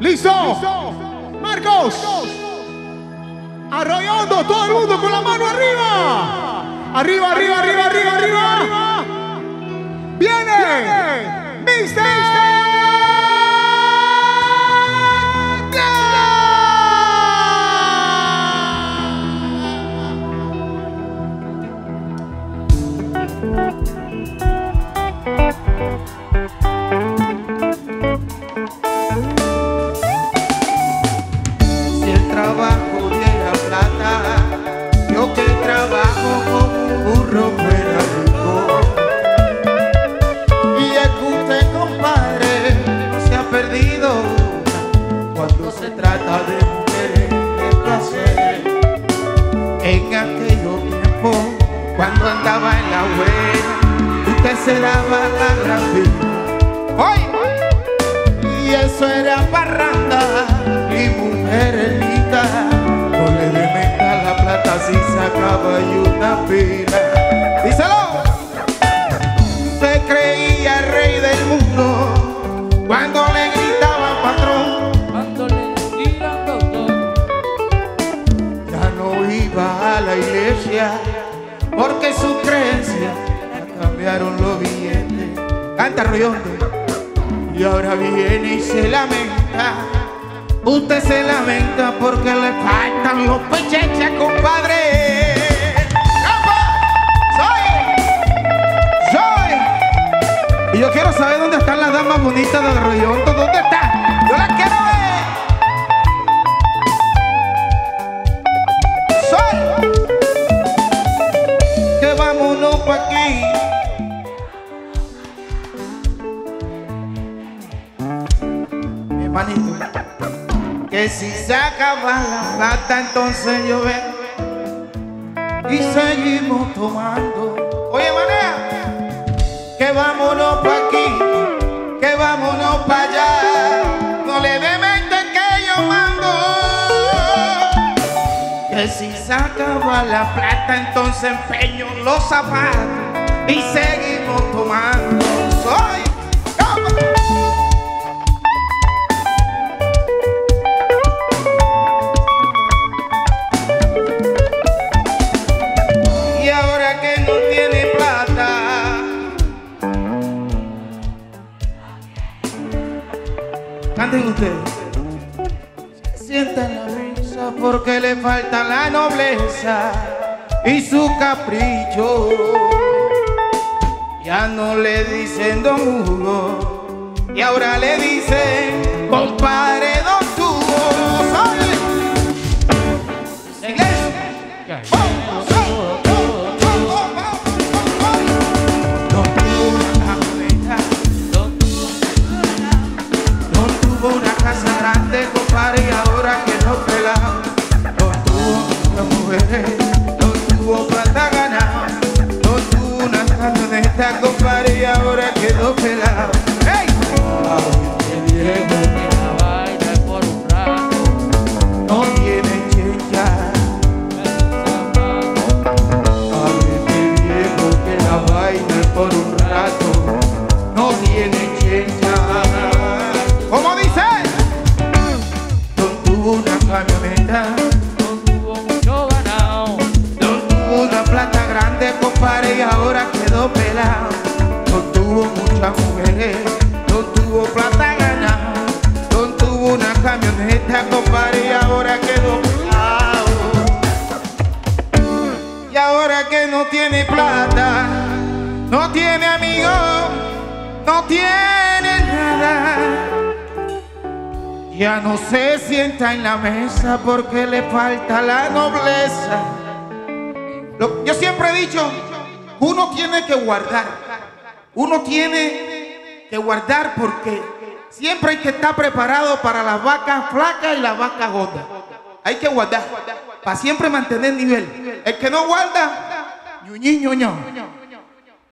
¿Listo? Marcos. Arroyohondo, todo el mundo con la mano arriba. Arriba, arriba, arriba, arriba, arriba. Viene. Mister. Cuando andaba en la huella, usted se daba a la vida. Y eso era parranda y mujerita. No le dementa la plata si sacaba y una pila. ¡Díselo! Se creía rey del mundo cuando le gritaba patrón. Cuando le gritaba doctor. Ya no iba a la iglesia, porque su creencia cambiaron los billetes. Canta, Arroyohondo. Y ahora viene y se lamenta. Usted se lamenta porque le faltan los pechechas, compadre. ¡Soy! ¡Soy! Y yo quiero saber dónde están las damas bonitas de Arroyohondo. ¿Dónde están? ¡Yo las quiero ver! ¡Soy! Vámonos pa' aquí. Mi hermanito, que si se acaba la plata, entonces yo vengo y seguimos tomando. Oye, manea, que vámonos pa' aquí, que vámonos pa' allá. No le dé mente que yo mando. Que si se acaba la plata, entonces empeño los zapatos y seguimos tomando. Soy ¡Cómo! Y ahora que no tiene plata, canten ustedes. Se sienta en la mesa porque le falta la nobleza y su capricho. Ya no le dicen don Hugo, y ahora le dicen compadre don Hugo. No tiene plata, no tiene amigos, no tiene nada. Ya no se sienta en la mesa porque le falta la nobleza. Yo siempre he dicho, uno tiene que guardar. Uno tiene que guardar porque siempre hay que estar preparado para las vacas flacas y las vacas gordas. Hay que guardar para siempre mantener nivel. El que no guarda, ñuñi, ñoño.